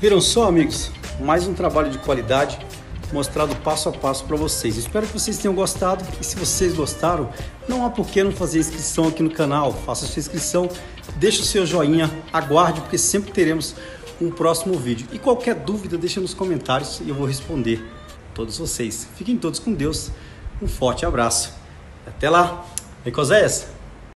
Viram só, amigos? Mais um trabalho de qualidade mostrado passo a passo para vocês. Espero que vocês tenham gostado e se vocês gostaram, não há por que não fazer inscrição aqui no canal. Faça sua inscrição, deixe o seu joinha, aguarde, porque sempre teremos um próximo vídeo. E qualquer dúvida, deixa nos comentários e eu vou responder todos vocês. Fiquem todos com Deus, um forte abraço. Até lá! Vem com as ideias!